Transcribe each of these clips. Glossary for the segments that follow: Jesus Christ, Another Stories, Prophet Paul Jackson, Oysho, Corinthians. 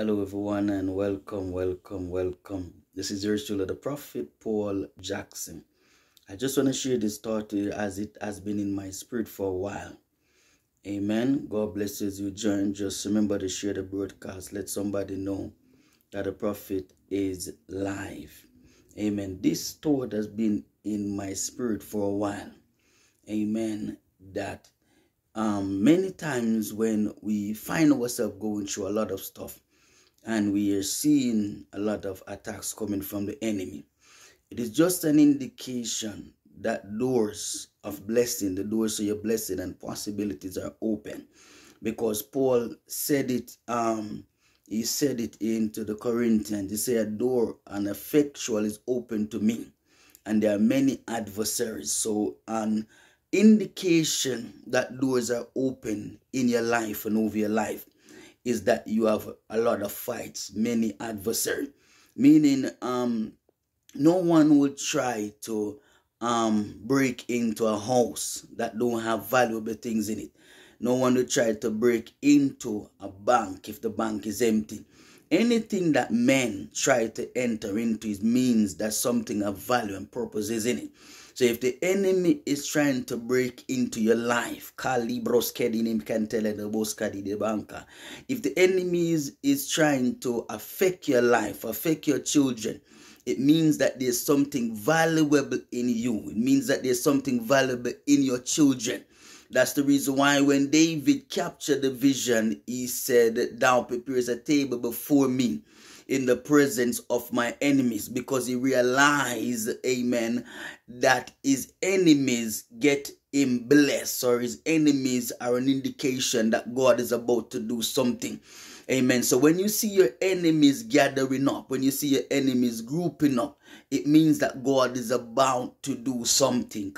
Hello everyone, and welcome. This is yours truly, the Prophet Paul Jackson. I just want to share this thought to you as it has been in my spirit for a while. Amen. God bless you as you join. Just remember to share the broadcast. Let somebody know that the prophet is live. Amen. This thought has been in my spirit for a while. Amen. That many times when we find ourselves going through a lot of stuff, and we are seeing a lot of attacks coming from the enemy, it is just an indication that doors of blessing, the doors of your blessing and possibilities are open. Because Paul said it, he said it into the Corinthians. He said, a door, an effectual, is open to me, and there are many adversaries. So an indication that doors are open in your life and over your life is that you have a lot of fights, many adversaries. Meaning, no one will try to break into a house that don't have valuable things in it. No one will try to break into a bank if the bank is empty. Anything that men try to enter into, it means that something of value and purpose is in it. So if the enemy is trying to break into your life, if the enemy is trying to affect your life, affect your children, it means that there's something valuable in you. It means that there's something valuable in your children. That's the reason why when David captured the vision, he said, "Thou preparest a table before me in the presence of my enemies," because he realized, amen, that his enemies get him blessed, or his enemies are an indication that God is about to do something. Amen. So when you see your enemies gathering up, when you see your enemies grouping up, it means that God is about to do something.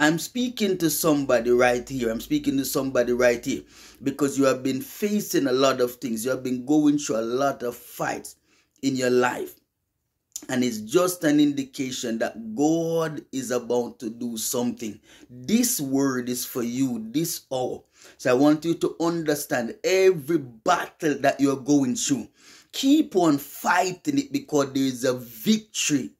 I'm speaking to somebody right here. I'm speaking to somebody right here, because you have been facing a lot of things. You have been going through a lot of fights in your life. And it's just an indication that God is about to do something. This word is for you this hour. So I want you to understand every battle that you're going through, keep on fighting it, because there is a victory.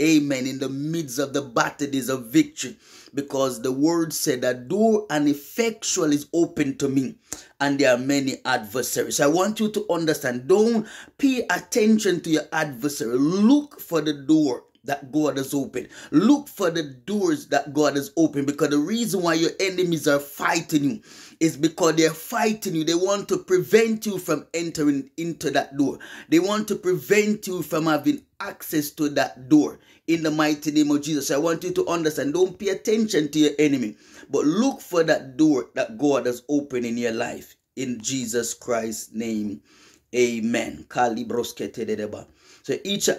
Amen. In the midst of the battle, there is a victory. Because the word said that door and effectual is open to me, and there are many adversaries. So I want you to understand, don't pay attention to your adversary. Look for the door that God has opened. Look for the doors that God has opened, because the reason why your enemies are fighting you is because they're fighting you. They want to prevent you from entering into that door. They want to prevent you from having access to that door. In the mighty name of Jesus, I want you to understand, don't pay attention to your enemy, but look for that door that God has opened in your life. In Jesus Christ's name, amen. So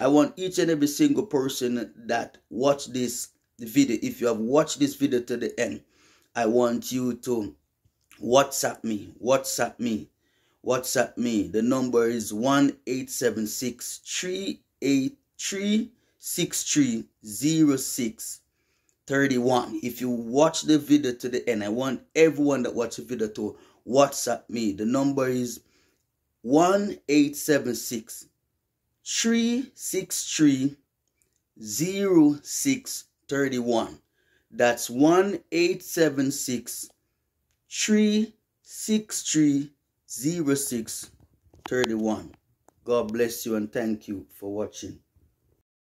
I want each and every single person that watch this video, if you have watched this video to the end, I want you to WhatsApp me. The number is 1-876-383-630631. If you watch the video to the end, I want everyone that watch the video to WhatsApp me. The number is 1-876-363-0631. That's 1-876-363-0631. God bless you and thank you for watching.